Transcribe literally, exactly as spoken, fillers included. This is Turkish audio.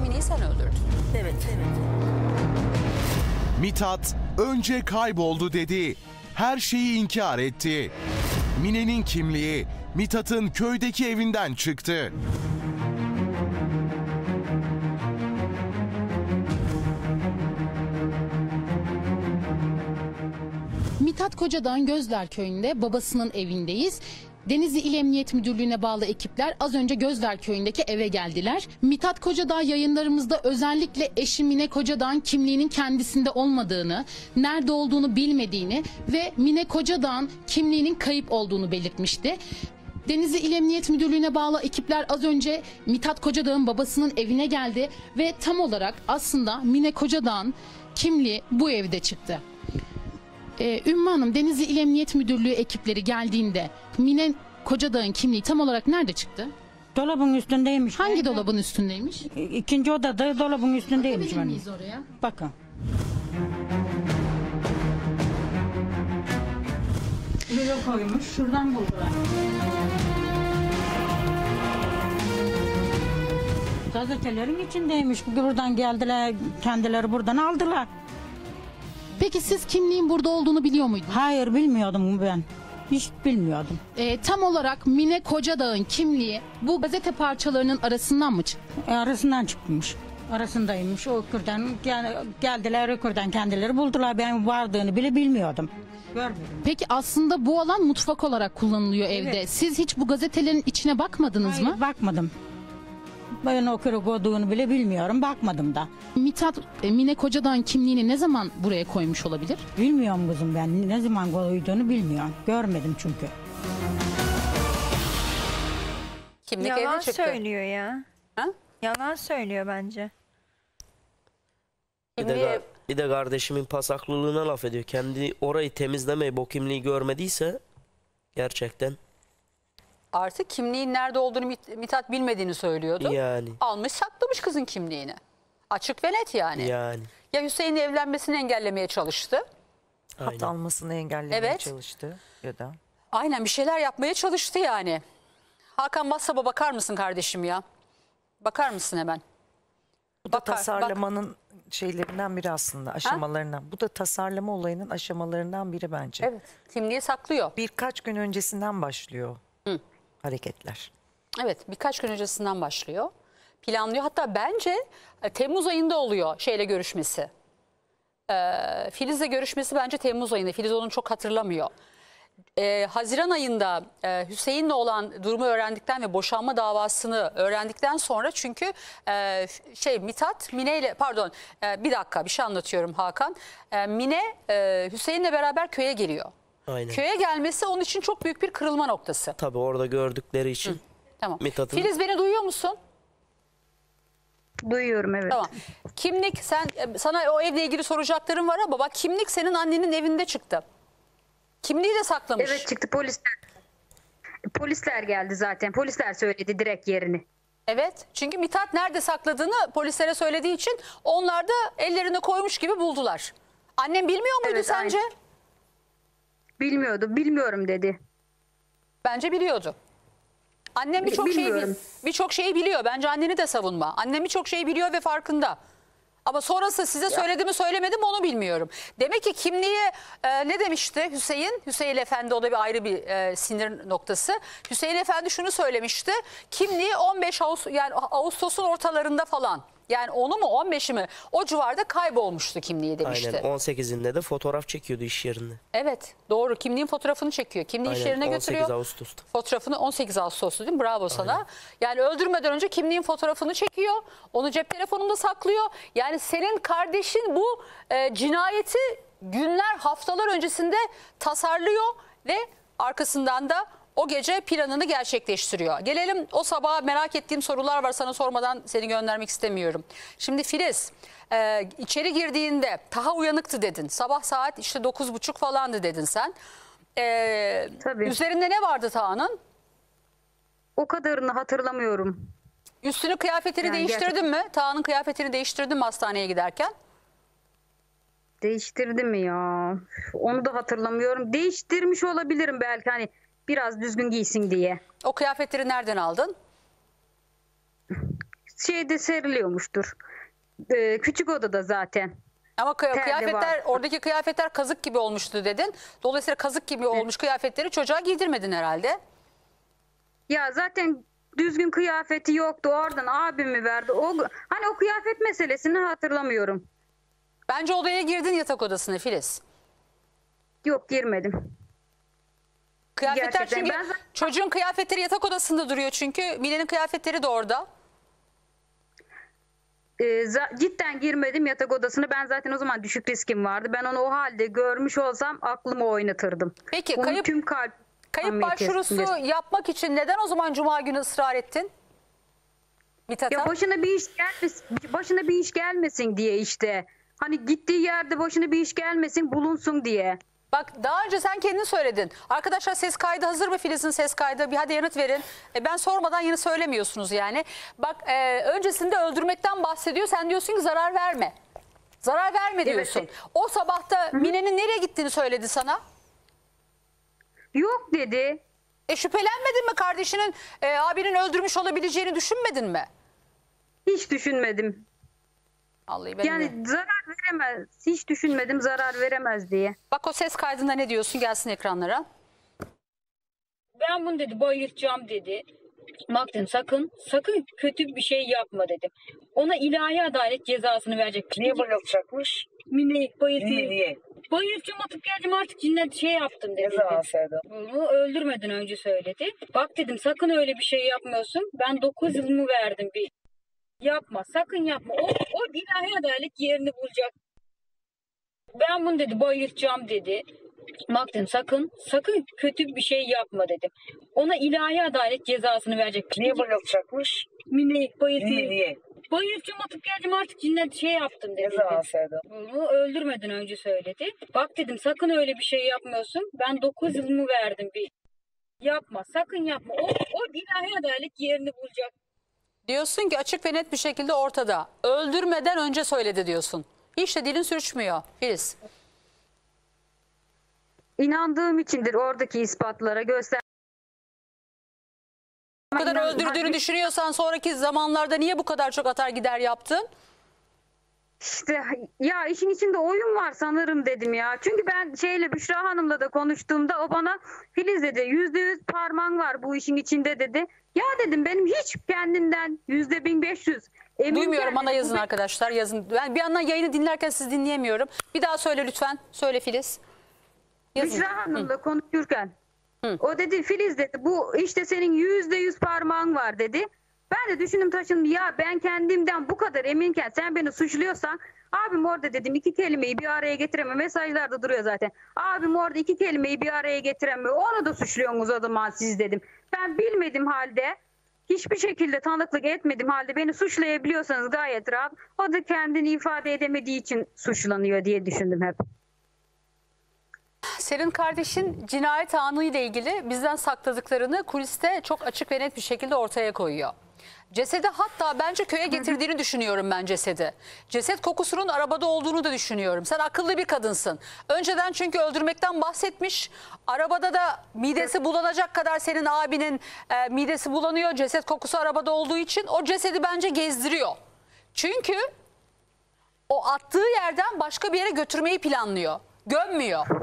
Emine'yi sen öldürdün. Evet, evet. Mithat önce kayboldu dedi. Her şeyi inkar etti. Mine'nin kimliği Mithat'ın köydeki evinden çıktı. Mithat Kocadağ'ın Gözler Köyü'nde babasının evindeyiz. Denizli İl Emniyet Müdürlüğü'ne bağlı ekipler az önce Gözler Köyü'ndeki eve geldiler. Mithat Kocadağ yayınlarımızda özellikle eşi Mine Kocadağ'ın kimliğinin kendisinde olmadığını, nerede olduğunu bilmediğini ve Mine Kocadağ'ın kimliğinin kayıp olduğunu belirtmişti. Denizli İl Emniyet Müdürlüğü'ne bağlı ekipler az önce Mithat Kocadağ'ın babasının evine geldi ve tam olarak aslında Mine Kocadağ'ın kimliği bu evde çıktı. Ee, Ümmü Hanım, Denizli İl Emniyet Müdürlüğü ekipleri geldiğinde Mine Kocadağ'ın kimliği tam olarak nerede çıktı? Dolabın üstündeymiş. Hangi nerede? Dolabın üstündeymiş? İkinci odada dolabın üstündeymiş. Bakabilir miyiz oraya? Bakın. Buraya koymuş, şuradan buldular. Gazetelerin içindeymiş. Buradan geldiler, kendileri buradan aldılar. Peki siz kimliğin burada olduğunu biliyor muydunuz? Hayır, bilmiyordum ben. Hiç bilmiyordum. E, tam olarak Mine Kocadağ'ın kimliği bu gazete parçalarının arasından mı çıktı? E, arasından çıkmış. Arasındaymış. O kürden gel, geldiler, o kürden kendileri buldular. Ben vardığını bile bilmiyordum. Görmedim. Peki aslında bu alan mutfak olarak kullanılıyor evde. Evet. Siz hiç bu gazetelerin içine bakmadınız Hayır, mı? Hayır, bakmadım. Ben o kırık olduğunu bile bilmiyorum. Bakmadım da. Mithat, Mine Kocadağ'ın kimliğini ne zaman buraya koymuş olabilir? Bilmiyorum kızım ben. Ne zaman koyduğunu bilmiyorum. Görmedim çünkü. Kimlik Yalan eve çıktı. söylüyor ya. Ha? Yalan söylüyor bence. Bir de, bir de kardeşimin pasaklılığına laf ediyor. Kendi orayı temizlemeyip o kimliği görmediyse gerçekten... Artık kimliğin nerede olduğunu Mithat bilmediğini söylüyordu. Yani. Almış saklamış kızın kimliğini. Açık ve net yani. Yani. Ya Hüseyin'in evlenmesini engellemeye çalıştı. Hatta almasını engellemeye evet. çalıştı. Ya da. Aynen, bir şeyler yapmaya çalıştı yani. Hakan WhatsApp'a bakar mısın kardeşim ya? Bakar mısın hemen? Bu da bakar, tasarlamanın bak. şeylerinden biri aslında, aşamalarından. Ha? Bu da tasarlama olayının aşamalarından biri bence. Evet, kimliği saklıyor. Birkaç gün öncesinden başlıyor. Hı. Hareketler. Evet, birkaç gün öncesinden başlıyor. Planlıyor. Hatta bence Temmuz ayında oluyor şeyle görüşmesi. Ee, Filiz'le görüşmesi bence Temmuz ayında. Filiz onu çok hatırlamıyor. Ee, Haziran ayında e, Hüseyin'le olan durumu öğrendikten ve boşanma davasını öğrendikten sonra çünkü e, şey Mithat Mine ile pardon e, bir dakika bir şey anlatıyorum Hakan. E, Mine e, Hüseyin'le beraber köye geliyor. Aynen. Köye gelmesi onun için çok büyük bir kırılma noktası. Tabii orada gördükleri için. Hı, tamam. Filiz, beni duyuyor musun? Duyuyorum, evet. Tamam. Kimlik, sen sana o evle ilgili soracaklarım var ama bak, kimlik senin annenin evinde çıktı. Kimliği de saklamış. Evet, çıktı polisler. Polisler geldi zaten. Polisler söyledi direkt yerini. Evet, çünkü Mithat nerede sakladığını polislere söylediği için onlar da ellerine koymuş gibi buldular. Annem bilmiyor muydu evet, sence? Aynen. Bilmiyordu, bilmiyorum dedi. Bence biliyordu. Annem birçok şeyi, birçok şeyi biliyor. Bence anneni de savunma. Annem birçok şeyi biliyor ve farkında. Ama sonrası size söyledi mi söylemedi mi onu bilmiyorum. Demek ki kimliği e, ne demişti Hüseyin? Hüseyin Efendi, o da bir ayrı bir e, sinir noktası. Hüseyin Efendi şunu söylemişti. Kimliği on beş Ağustos, yani Ağustos'un ortalarında falan. Yani onu mu on beşi mi? O civarda kaybolmuştu kimliği demişti. Aynen, on sekizinde de fotoğraf çekiyordu iş yerinde. Evet, doğru, kimliğin fotoğrafını çekiyor. Kimliği Aynen, iş yerine götürüyor. on sekiz Ağustos'tu. Fotoğrafını on sekiz Ağustos'tu değil mi? Bravo sana. Aynen. Yani öldürmeden önce kimliğin fotoğrafını çekiyor. Onu cep telefonunda saklıyor. Yani senin kardeşin bu e, cinayeti günler, haftalar öncesinde tasarlıyor ve arkasından da o gece planını gerçekleştiriyor. Gelelim o sabaha, merak ettiğim sorular var, sana sormadan seni göndermek istemiyorum. Şimdi Filiz, e, içeri girdiğinde Taha uyanıktı dedin. Sabah saat işte dokuz buçuk falandı dedin sen. E, Tabii. Üzerinde ne vardı Taha'nın? O kadarını hatırlamıyorum. Üstünü, kıyafetini yani değiştirdin gerçekten... mi? Taha'nın kıyafetini değiştirdin mi hastaneye giderken? Değiştirdim mi ya? Onu da hatırlamıyorum. Değiştirmiş olabilirim belki, hani biraz düzgün giysin diye. O kıyafetleri nereden aldın? şeyde seriliyormuştur. Ee, küçük odada zaten. Ama kıyafetler, oradaki kıyafetler kazık gibi olmuştu dedin. Dolayısıyla kazık gibi olmuş kıyafetleri çocuğa giydirmedin herhalde. Ya zaten düzgün kıyafeti yoktu. Oradan abimi verdi. O, hani o kıyafet meselesini hatırlamıyorum. Bence odaya girdin, yatak odasına Filiz. Yok, girmedim. Kıyafetler gerçekten, çünkü ben zaten... çocuğun kıyafetleri yatak odasında duruyor çünkü. Mile'nin kıyafetleri de orada. E, cidden girmedim yatak odasına. Ben zaten o zaman düşük riskim vardı. Ben onu o halde görmüş olsam aklımı oynatırdım. Peki onu kayıp, tüm kalp, kayıp başvurusu kesinlikle yapmak için neden o zaman cuma günü ısrar ettin? Ya başına bir iş gelmesin, başına bir iş gelmesin diye işte. Hani gittiği yerde başına bir iş gelmesin, bulunsun diye. Bak daha önce sen kendin söyledin. Arkadaşlar ses kaydı hazır mı Filiz'in ses kaydı? Bir hadi yanıt verin. E ben sormadan yine söylemiyorsunuz yani. Bak e, öncesinde öldürmekten bahsediyor. Sen diyorsun ki zarar verme. Zarar verme diyorsun. Evet. O sabahta Mine'nin nereye gittiğini söyledi sana. Yok dedi. E şüphelenmedin mi kardeşinin, e, abinin öldürmüş olabileceğini düşünmedin mi? Hiç düşünmedim. Yani zarar veremez. Hiç düşünmedim zarar veremez diye. Bak o ses kaydında ne diyorsun? Gelsin ekranlara. Ben bunu dedi bayılacağım dedi. Bak dedim sakın sakın kötü bir şey yapma dedim. Ona ilahi adalet cezasını verecek. Niye bayılacakmış? Mine'yi bayıltayım. Niye? Bayılacağım atıp geldim artık cinnet şey yaptım dedi. Ne zaman söyledin? Bunu öldürmeden önce söyledi. Bak dedim sakın öyle bir şey yapmıyorsun. Ben dokuz yılımı verdim bir. Yapma, sakın yapma. O, o ilahi adalet yerini bulacak. Ben bunu dedi bayılacağım dedi. Bak dedim sakın, sakın kötü bir şey yapma dedim. Ona ilahi adalet cezasını verecek. Niye bayılacakmış? Mine'yi bayıltayım. Niye? Bayılacağım atıp geldim artık cinnet şey yaptım dedi. Ne zaman söyledin? Bunu öldürmeden önce söyledi. Bak dedim sakın öyle bir şey yapmıyorsun. Ben dokuz yılımı verdim bir. Yapma, sakın yapma. O, o ilahi adalet yerini bulacak. Diyorsun ki açık ve net bir şekilde ortada. Öldürmeden önce söyledi diyorsun. Hiç de dilin sürçmüyor Filiz. İnandığım içindir oradaki ispatlara göster. Bu kadar İnan... öldürdüğünü düşünüyorsan sonraki zamanlarda niye bu kadar çok atar gider yaptın? İşte ya işin içinde oyun var sanırım dedim ya. Çünkü ben şeyle Büşra Hanım'la da konuştuğumda o bana Filiz dedi yüzde yüz parmağın var bu işin içinde dedi. Ya dedim benim hiç kendimden yüzde bin beş yüz emin. Duymuyorum bana yazın ben... arkadaşlar yazın. Ben bir yandan yayını dinlerken sizi dinleyemiyorum. Bir daha söyle lütfen. Söyle Filiz. Yazın. Büşra Hanım'la Hı. konuşurken Hı. o dedi Filiz dedi bu işte senin yüzde yüz parmağın var dedi. Ben de düşündüm taşındım ya ben kendimden bu kadar eminken sen beni suçluyorsan abim orada dedim iki kelimeyi bir araya getiremiyor. Mesajlarda duruyor zaten. Abim orada iki kelimeyi bir araya getiremiyor. Onu da suçluyorsunuz o zaman siz dedim. Ben bilmedim halde hiçbir şekilde tanıklık etmedim halde beni suçlayabiliyorsanız gayet rahat. O da kendini ifade edemediği için suçlanıyor diye düşündüm hep. Senin kardeşin cinayet anıyla ilgili bizden sakladıklarını kuliste çok açık ve net bir şekilde ortaya koyuyor. Cesedi hatta bence köye getirdiğini düşünüyorum ben cesedi. Ceset kokusunun arabada olduğunu da düşünüyorum. Sen akıllı bir kadınsın. Önceden çünkü öldürmekten bahsetmiş. Arabada da midesi bulanacak kadar senin abinin e, midesi bulanıyor. Ceset kokusu arabada olduğu için o cesedi bence gezdiriyor. Çünkü o attığı yerden başka bir yere götürmeyi planlıyor. Gömmüyor.